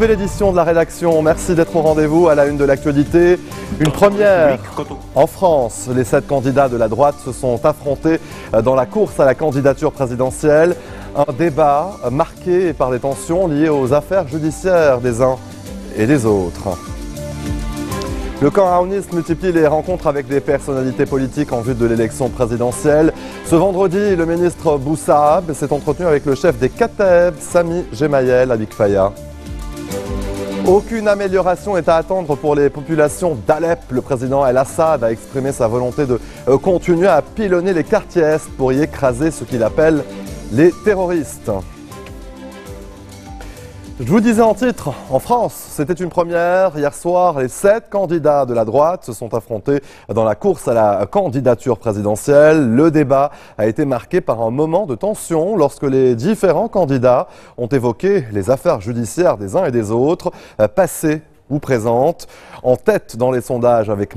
Nouvelle édition de la rédaction, merci d'être au rendez-vous à la une de l'actualité. Une première en France, les 7 candidats de la droite se sont affrontés dans la course à la candidature présidentielle. Un débat marqué par les tensions liées aux affaires judiciaires des uns et des autres. Le camp aouniste multiplie les rencontres avec des personnalités politiques en vue de l'élection présidentielle. Ce vendredi, le ministre Bou Saab s'est entretenu avec le chef des Kateb, Samy Gemayel, à Bikfaya. Aucune amélioration n'est à attendre pour les populations d'Alep. Le président el-Assad a exprimé sa volonté de continuer à pilonner les quartiers est pour y écraser ce qu'il appelle les terroristes. Je vous disais en titre, en France, c'était une première. Hier soir, les 7 candidats de la droite se sont affrontés dans la course à la candidature présidentielle. Le débat a été marqué par un moment de tension lorsque les différents candidats ont évoqué les affaires judiciaires des uns et des autres, passées ou présentes. En tête dans les sondages, avec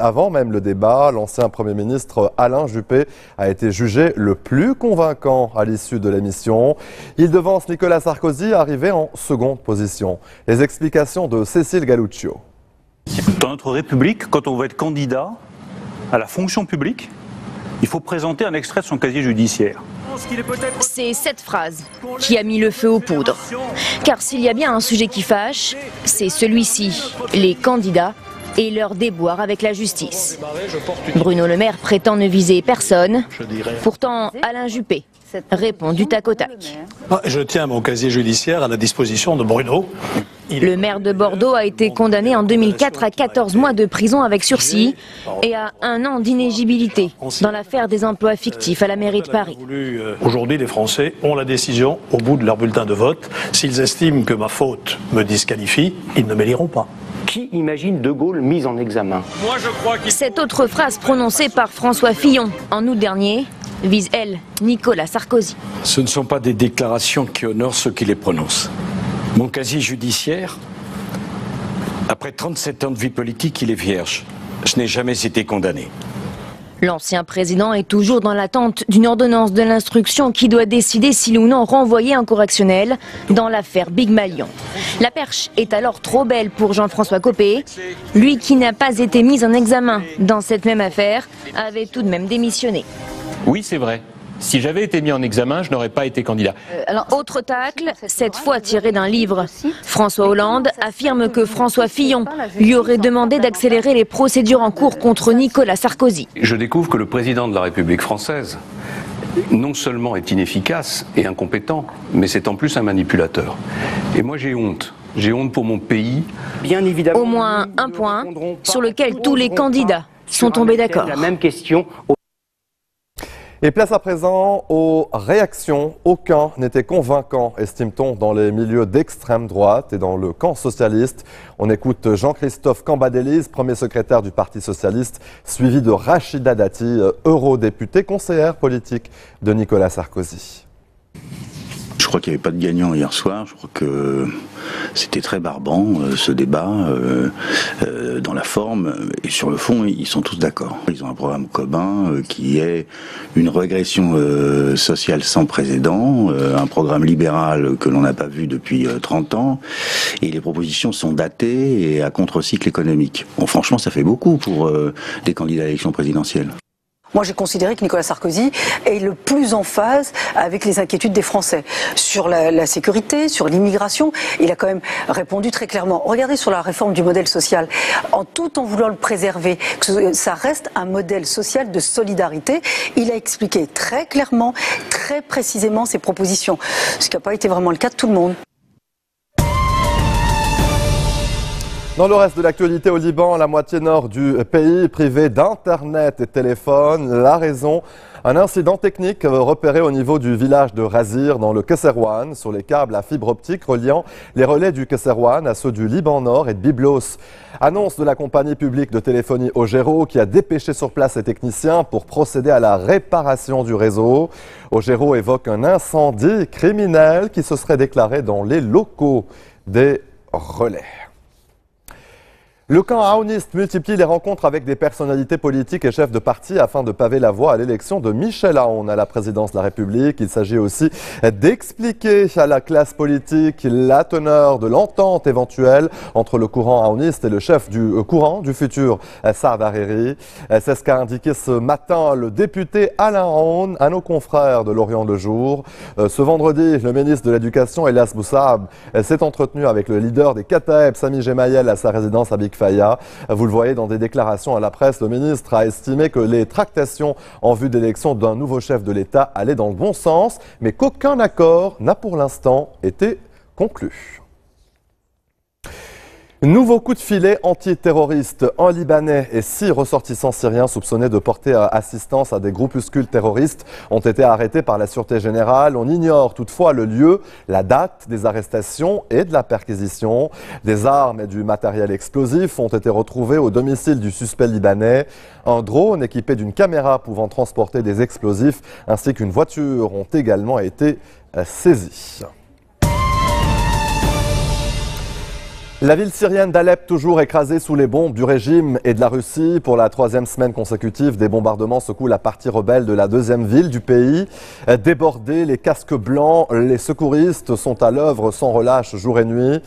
avant même le débat, l'ancien Premier ministre Alain Juppé a été jugé le plus convaincant à l'issue de l'émission. Il devance Nicolas Sarkozy, arrivé en seconde position. Les explications de Cécile Galluccio. Dans notre République, quand on veut être candidat à la fonction publique, il faut présenter un extrait de son casier judiciaire. C'est cette phrase qui a mis le feu aux poudres. Car s'il y a bien un sujet qui fâche, c'est celui-ci, les candidats et leur déboire avec la justice. Bruno Le Maire prétend ne viser personne, pourtant Alain Juppé répond du tac au tac. Je tiens mon casier judiciaire à la disposition de Bruno. Le maire de Bordeaux a été condamné en 2004 à 14 mois de prison avec sursis et à 1 an d'inéligibilité dans l'affaire des emplois fictifs à la mairie de Paris. Aujourd'hui, les Français ont la décision au bout de leur bulletin de vote. S'ils estiment que ma faute me disqualifie, ils ne m'éliront pas. Qui imagine De Gaulle mis en examen ? Cette autre phrase prononcée par François Fillon en août dernier vise, elle, Nicolas Sarkozy. Ce ne sont pas des déclarations qui honorent ceux qui les prononcent. Mon casier judiciaire, après 37 ans de vie politique, il est vierge. Je n'ai jamais été condamné. L'ancien président est toujours dans l'attente d'une ordonnance de l'instruction qui doit décider s'il ou non renvoyer un correctionnel dans l'affaire Big Malion. La perche est alors trop belle pour Jean-François Copé. Lui qui n'a pas été mis en examen dans cette même affaire avait tout de même démissionné. Oui, c'est vrai. Si j'avais été mis en examen, je n'aurais pas été candidat. Autre tacle, cette fois tiré d'un livre. François Hollande affirme que François Fillon lui aurait demandé d'accélérer les procédures en cours contre Nicolas Sarkozy. Je découvre que le président de la République française, non seulement est inefficace et incompétent, mais c'est en plus un manipulateur. Et moi j'ai honte. J'ai honte pour mon pays. Bien évidemment, au moins un point sur lequel tous les candidats sont tombés d'accord. La même question. Et place à présent aux réactions. Aucun n'était convaincant, estime-t-on, dans les milieux d'extrême droite et dans le camp socialiste. On écoute Jean-Christophe Cambadélis, premier secrétaire du Parti socialiste, suivi de Rachida Dati, eurodéputée, conseillère politique de Nicolas Sarkozy. Je crois qu'il n'y avait pas de gagnant hier soir. Je crois que c'était très barbant, ce débat, dans la forme. Et sur le fond, ils sont tous d'accord. Ils ont un programme commun qui est une régression sociale sans précédent, un programme libéral que l'on n'a pas vu depuis 30 ans. Et les propositions sont datées et à contre-cycle économique. Bon, franchement, ça fait beaucoup pour des candidats à l'élection présidentielle. Moi, j'ai considéré que Nicolas Sarkozy est le plus en phase avec les inquiétudes des Français. Sur la sécurité, sur l'immigration, il a quand même répondu très clairement. Regardez sur la réforme du modèle social, en voulant le préserver, que ça reste un modèle social de solidarité. Il a expliqué très clairement, très précisément ses propositions, ce qui n'a pas été vraiment le cas de tout le monde. Dans le reste de l'actualité au Liban, la moitié nord du pays privée d'internet et téléphone. La raison, un incident technique repéré au niveau du village de Razir dans le Kesserwan sur les câbles à fibre optique reliant les relais du Kesserwan à ceux du Liban Nord et de Byblos. Annonce de la compagnie publique de téléphonie Ogero qui a dépêché sur place les techniciens pour procéder à la réparation du réseau. Ogero évoque un incendie criminel qui se serait déclaré dans les locaux des relais. Le camp aouniste multiplie les rencontres avec des personnalités politiques et chefs de parti afin de paver la voie à l'élection de Michel Aoun à la présidence de la République. Il s'agit aussi d'expliquer à la classe politique la teneur de l'entente éventuelle entre le courant aouniste et le chef du courant du futur Saad Hariri. C'est ce qu'a indiqué ce matin le député Alain Aoun à nos confrères de l'Orient le Jour. Ce vendredi, le ministre de l'Éducation, Elias Bou Saab, s'est entretenu avec le leader des Kataeb, Samy Gemayel, à sa résidence à Faya. Vous le voyez dans des déclarations à la presse, le ministre a estimé que les tractations en vue d'élection d'un nouveau chef de l'État allaient dans le bon sens, mais qu'aucun accord n'a pour l'instant été conclu. Nouveau coup de filet antiterroriste. Un Libanais et 6 ressortissants syriens soupçonnés de porter assistance à des groupuscules terroristes ont été arrêtés par la Sûreté Générale. On ignore toutefois le lieu, la date des arrestations et de la perquisition. Des armes et du matériel explosif ont été retrouvés au domicile du suspect libanais. Un drone équipé d'une caméra pouvant transporter des explosifs ainsi qu'une voiture ont également été saisis. La ville syrienne d'Alep, toujours écrasée sous les bombes du régime et de la Russie. Pour la 3e semaine consécutive, des bombardements secouent la partie rebelle de la 2e ville du pays. Débordés, les casques blancs, les secouristes sont à l'œuvre sans relâche jour et nuit.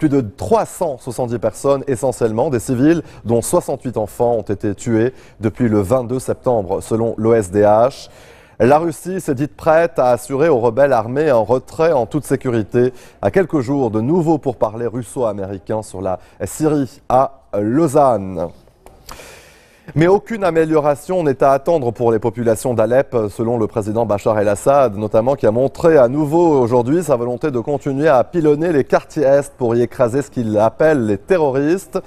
Plus de 370 personnes, essentiellement des civils, dont 68 enfants, ont été tués depuis le 22 septembre, selon l'OSDH. La Russie s'est dite prête à assurer aux rebelles armés un retrait en toute sécurité à quelques jours de nouveaux pourparlers russo-américains sur la Syrie à Lausanne. Mais aucune amélioration n'est à attendre pour les populations d'Alep, selon le président Bachar el-Assad, notamment, qui a montré à nouveau aujourd'hui sa volonté de continuer à pilonner les quartiers Est pour y écraser ce qu'il appelle les terroristes.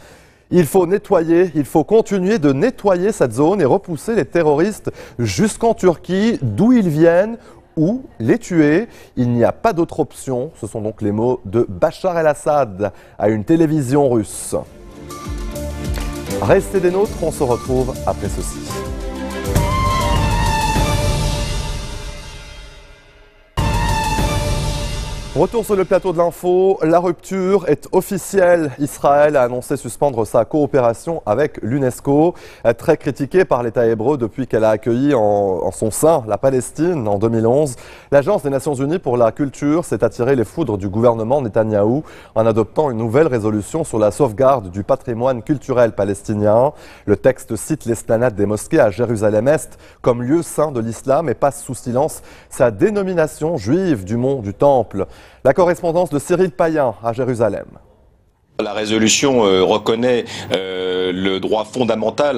Il faut continuer de nettoyer cette zone et repousser les terroristes jusqu'en Turquie, d'où ils viennent, ou les tuer. Il n'y a pas d'autre option. Ce sont donc les mots de Bachar el-Assad à une télévision russe. Restez des nôtres, on se retrouve après ceci. Retour sur le plateau de l'info, la rupture est officielle. Israël a annoncé suspendre sa coopération avec l'UNESCO, très critiquée par l'État hébreu depuis qu'elle a accueilli en son sein la Palestine en 2011. L'Agence des Nations Unies pour la culture s'est attirée les foudres du gouvernement Netanyahou en adoptant une nouvelle résolution sur la sauvegarde du patrimoine culturel palestinien. Le texte cite l'esplanade des mosquées à Jérusalem-Est comme lieu saint de l'islam et passe sous silence sa dénomination juive du mont du Temple. La correspondance de Cyril Payen à Jérusalem. La résolution reconnaît le droit fondamental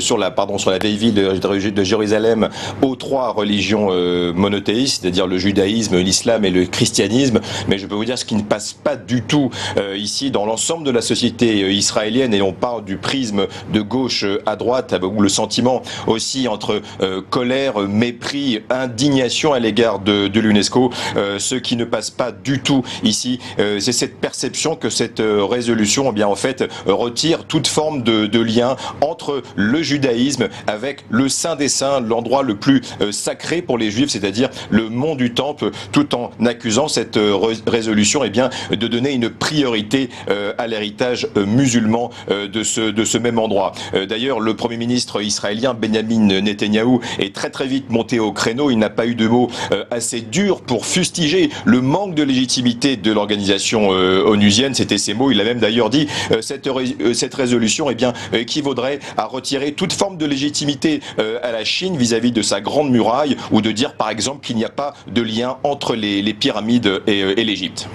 sur la vieille ville de Jérusalem aux 3 religions monothéistes, c'est-à-dire le judaïsme, l'islam et le christianisme. Mais je peux vous dire ce qui ne passe pas du tout ici dans l'ensemble de la société israélienne, et on parle du prisme de gauche à droite, où le sentiment aussi entre colère, mépris, indignation à l'égard de l'UNESCO. Ce qui ne passe pas du tout ici, c'est cette perception que cette résolution, eh bien, en fait, retire toute forme de lien entre le judaïsme avec le Saint des Saints, l'endroit le plus sacré pour les Juifs, c'est-à-dire le mont du Temple, tout en accusant cette résolution, eh bien, de donner une priorité à l'héritage musulman de ce même endroit. D'ailleurs, le Premier ministre israélien Benjamin Netanyahou est très vite monté au créneau. Il n'a pas eu de mots assez durs pour fustiger le manque de légitimité de l'organisation onusienne, c'était ses mots. Il a même d'ailleurs dit cette résolution, eh bien, équivaudrait à retirer toute forme de légitimité à la Chine vis-à-vis de sa grande muraille, ou de dire par exemple qu'il n'y a pas de lien entre les pyramides et l'Égypte.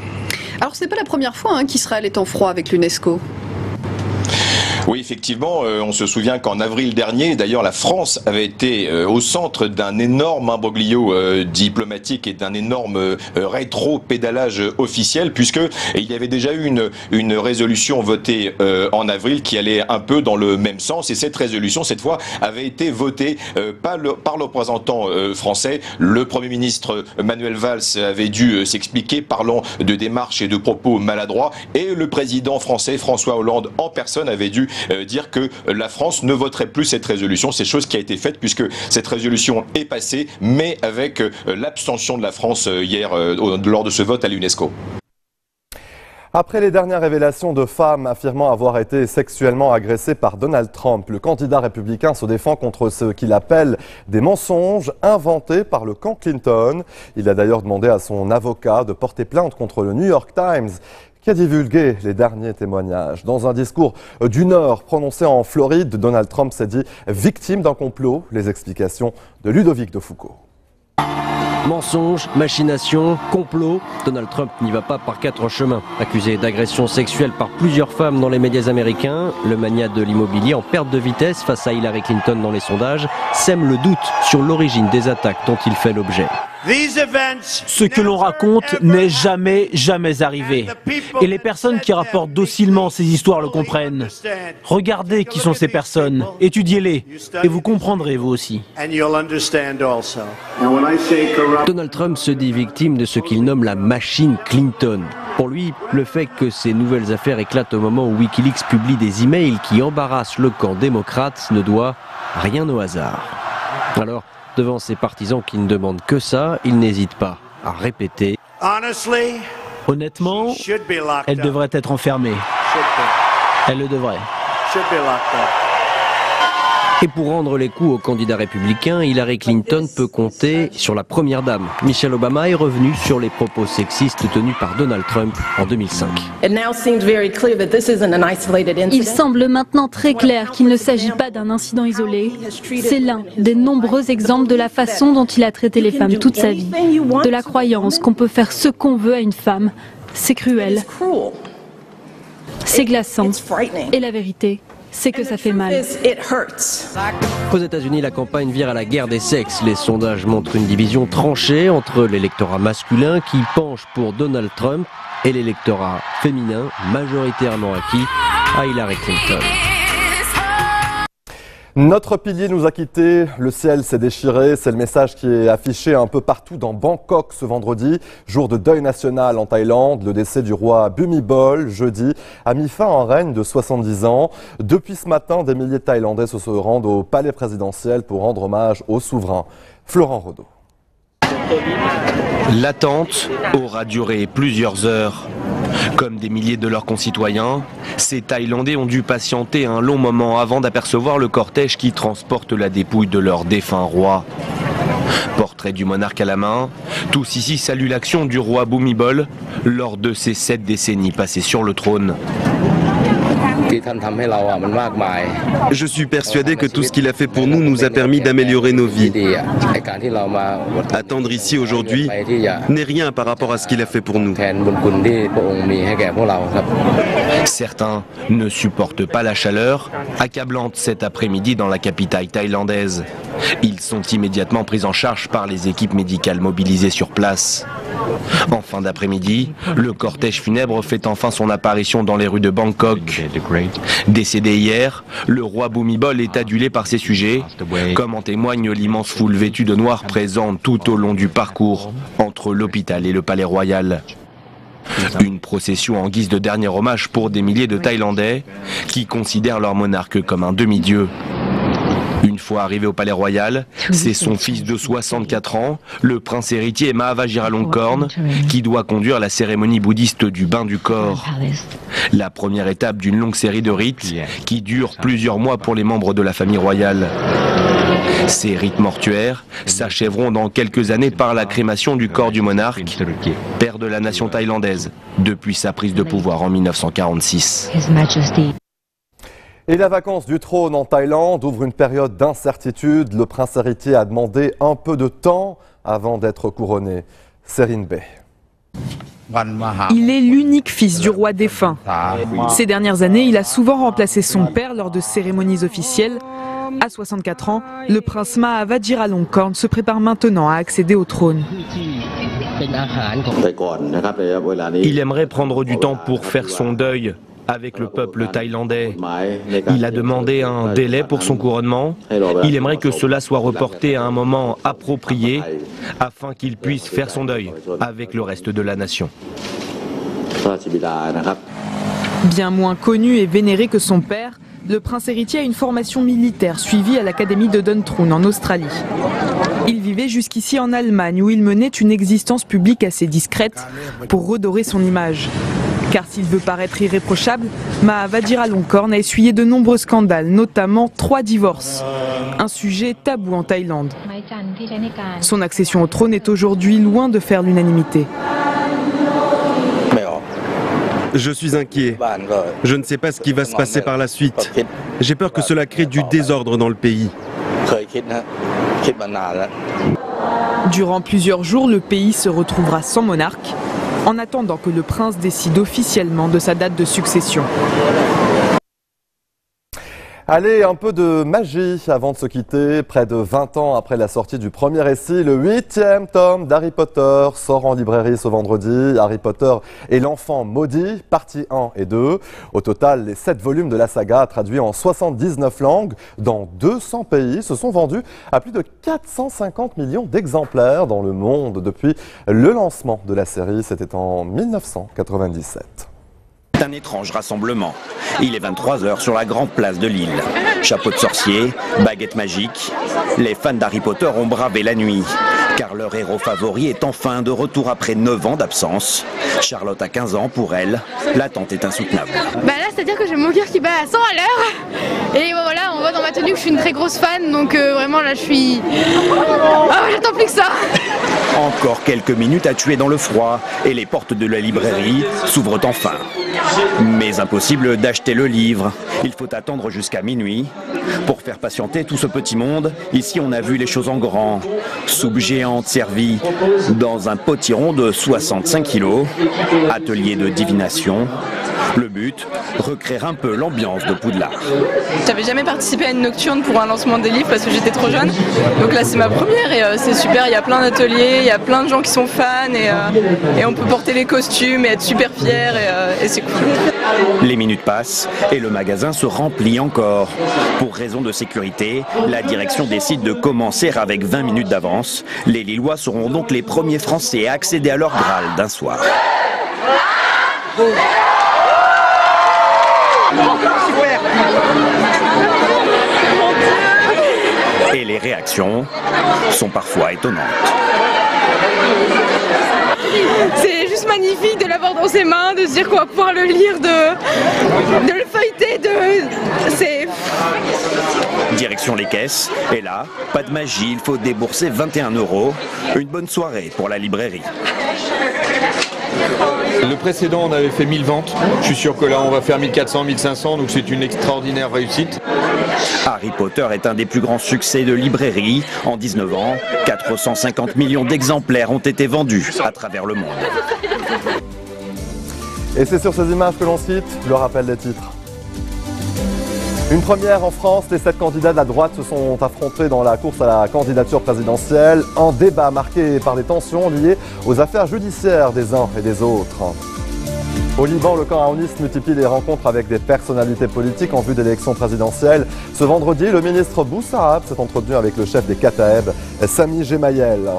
Alors c'est pas la première fois qu'Israël est en froid avec l'UNESCO. Oui, effectivement, on se souvient qu'en avril dernier, d'ailleurs, la France avait été au centre d'un énorme imbroglio diplomatique et d'un énorme rétro-pédalage officiel, puisque il y avait déjà eu une résolution votée en avril qui allait un peu dans le même sens, et cette résolution, cette fois, avait été votée par le représentant français. Le Premier ministre Manuel Valls avait dû s'expliquer, parlant de démarches et de propos maladroits, et le président français François Hollande en personne avait dû dire que la France ne voterait plus cette résolution. C'est chose qui a été faite, puisque cette résolution est passée, mais avec l'abstention de la France hier lors de ce vote à l'UNESCO. Après les dernières révélations de femmes affirmant avoir été sexuellement agressées par Donald Trump, le candidat républicain se défend contre ce qu'il appelle des mensonges inventés par le camp Clinton. Il a d'ailleurs demandé à son avocat de porter plainte contre le New York Times, qui a divulgué les derniers témoignages. Dans un discours d'une heure prononcé en Floride, Donald Trump s'est dit victime d'un complot. Les explications de Ludovic de Foucault. Mensonges, machinations, complots, Donald Trump n'y va pas par quatre chemins. Accusé d'agression sexuelle par plusieurs femmes dans les médias américains, le magnat de l'immobilier en perte de vitesse face à Hillary Clinton dans les sondages sème le doute sur l'origine des attaques dont il fait l'objet. Ce que l'on raconte n'est jamais arrivé. Et les personnes qui rapportent docilement ces histoires le comprennent. Regardez qui sont ces personnes, étudiez-les, et vous comprendrez vous aussi. Donald Trump se dit victime de ce qu'il nomme la machine Clinton. Pour lui, le fait que ces nouvelles affaires éclatent au moment où WikiLeaks publie des emails qui embarrassent le camp démocrate ne doit rien au hasard. Alors, devant ses partisans qui ne demandent que ça, il n'hésite pas à répéter. Honnêtement, elle devrait être enfermée. Elle le devrait. Et pour rendre les coups au candidat républicain, Hillary Clinton peut compter sur la première dame. Michelle Obama est revenue sur les propos sexistes tenus par Donald Trump en 2005. Il semble maintenant très clair qu'il ne s'agit pas d'un incident isolé. C'est l'un des nombreux exemples de la façon dont il a traité les femmes toute sa vie. De la croyance qu'on peut faire ce qu'on veut à une femme. C'est cruel. C'est glaçant. Et la vérité, c'est que ça fait mal. Aux États-Unis, la campagne vire à la guerre des sexes. Les sondages montrent une division tranchée entre l'électorat masculin qui penche pour Donald Trump et l'électorat féminin majoritairement acquis à Hillary Clinton. Notre pilier nous a quittés, le ciel s'est déchiré, c'est le message qui est affiché un peu partout dans Bangkok ce vendredi, jour de deuil national en Thaïlande. Le décès du roi Bhumibol, jeudi, a mis fin à un règne de 70 ans. Depuis ce matin, des milliers de Thaïlandais se rendent au palais présidentiel pour rendre hommage au souverain. Florent Rodeau. L'attente aura duré plusieurs heures. Comme des milliers de leurs concitoyens, ces Thaïlandais ont dû patienter un long moment avant d'apercevoir le cortège qui transporte la dépouille de leur défunt roi. Portrait du monarque à la main, tous ici saluent l'action du roi Bhumibol lors de ses 7 décennies passées sur le trône. Je suis persuadé que tout ce qu'il a fait pour nous nous a permis d'améliorer nos vies. Attendre ici aujourd'hui n'est rien par rapport à ce qu'il a fait pour nous. Certains ne supportent pas la chaleur, accablante cet après-midi dans la capitale thaïlandaise. Ils sont immédiatement pris en charge par les équipes médicales mobilisées sur place. En fin d'après-midi, le cortège funèbre fait enfin son apparition dans les rues de Bangkok. Décédé hier, le roi Bhumibol est adulé par ses sujets, comme en témoigne l'immense foule vêtue de noir présente tout au long du parcours entre l'hôpital et le palais royal. Une procession en guise de dernier hommage pour des milliers de Thaïlandais qui considèrent leur monarque comme un demi-dieu. Une fois arrivé au palais royal, c'est son fils de 64 ans, le prince héritier Maha Vajiralongkorn, qui doit conduire la cérémonie bouddhiste du bain du corps. La première étape d'une longue série de rites qui durent plusieurs mois pour les membres de la famille royale. Ces rites mortuaires s'achèveront dans quelques années par la crémation du corps du monarque, père de la nation thaïlandaise, depuis sa prise de pouvoir en 1946. Et la vacance du trône en Thaïlande ouvre une période d'incertitude. Le prince héritier a demandé un peu de temps avant d'être couronné. Serine Bey. Il est l'unique fils du roi défunt. Ces dernières années, il a souvent remplacé son père lors de cérémonies officielles. À 64 ans, le prince Maha Vajiralongkorn se prépare maintenant à accéder au trône. Il aimerait prendre du temps pour faire son deuil avec le peuple thaïlandais. Il a demandé un délai pour son couronnement. Il aimerait que cela soit reporté à un moment approprié afin qu'il puisse faire son deuil avec le reste de la nation. Bien moins connu et vénéré que son père, le prince héritier a une formation militaire suivie à l'académie de Duntroon en Australie. Il vivait jusqu'ici en Allemagne où il menait une existence publique assez discrète pour redorer son image. Car s'il veut paraître irréprochable, Maha Vajiralongkorn a essuyé de nombreux scandales, notamment 3 divorces. Un sujet tabou en Thaïlande. Son accession au trône est aujourd'hui loin de faire l'unanimité. Je suis inquiet. Je ne sais pas ce qui va se passer par la suite. J'ai peur que cela crée du désordre dans le pays. Durant plusieurs jours, le pays se retrouvera sans monarque, en attendant que le prince décide officiellement de sa date de succession. Allez, un peu de magie avant de se quitter. Près de 20 ans après la sortie du premier récit, le 8e tome d'Harry Potter sort en librairie ce vendredi. Harry Potter et l'enfant maudit, partie 1 et 2. Au total, les 7 volumes de la saga, traduits en 79 langues dans 200 pays, se sont vendus à plus de 450 millions d'exemplaires dans le monde depuis le lancement de la série. C'était en 1997. Un étrange rassemblement. Il est 23h sur la grande place de Lille. Chapeau de sorcier, baguette magique. Les fans d'Harry Potter ont bravé la nuit, car leur héros favori est enfin de retour après 9 ans d'absence. Charlotte a 15 ans, pour elle, l'attente est insoutenable. Bah là, c'est-à-dire que j'ai mon cœur qui bat à 100 à l'heure. Et voilà, on voit dans ma tenue que je suis une très grosse fan, donc vraiment là, je suis... Ah, j'attends plus que ça. Encore quelques minutes à tuer dans le froid, et les portes de la librairie s'ouvrent enfin. Mais impossible d'acheter le livre, il faut attendre jusqu'à minuit. Pour faire patienter tout ce petit monde, ici on a vu les choses en grand. Soupe géante servie dans un potiron de 65 kilos, atelier de divination. Le but, recréer un peu l'ambiance de Poudlard. J'avais jamais participé à une nocturne pour un lancement des livres parce que j'étais trop jeune. Donc là c'est ma première et c'est super, il y a plein d'ateliers, il y a plein de gens qui sont fans et on peut porter les costumes et être super fiers et c'est cool. Les minutes passent et le magasin se remplit encore. Pour raison de sécurité, la direction décide de commencer avec 20 minutes d'avance. Les Lillois seront donc les premiers Français à accéder à leur Graal d'un soir. Et les réactions sont parfois étonnantes. C'est juste magnifique de l'avoir dans ses mains, de se dire qu'on va pouvoir le lire, de le feuilleter, Direction les caisses, et là, pas de magie, il faut débourser 21 €. Une bonne soirée pour la librairie. Le précédent, on avait fait 1000 ventes. Je suis sûr que là, on va faire 1400, 1500, donc c'est une extraordinaire réussite. Harry Potter est un des plus grands succès de librairie. En 19 ans, 450 millions d'exemplaires ont été vendus à travers le monde. Et c'est sur ces images que l'on cite le rappel des titres. Une première en France, les 7 candidats de la droite se sont affrontés dans la course à la candidature présidentielle. Un débat marqué par des tensions liées aux affaires judiciaires des uns et des autres. Au Liban, le camp aouniste multiplie les rencontres avec des personnalités politiques en vue d'élections présidentielles. Ce vendredi, le ministre Bou Saab s'est entretenu avec le chef des Kataeb, Samy Gemayel.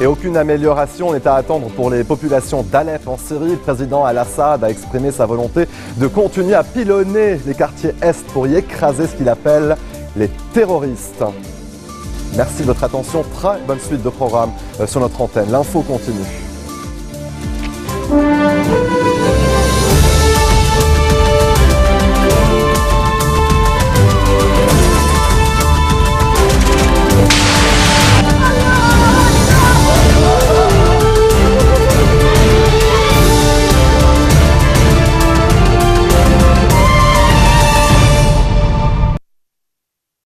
Et aucune amélioration n'est à attendre pour les populations d'Alep en Syrie. Le président al-Assad a exprimé sa volonté de continuer à pilonner les quartiers Est pour y écraser ce qu'il appelle les terroristes. Merci de votre attention. Très bonne suite de programme sur notre antenne. L'info continue.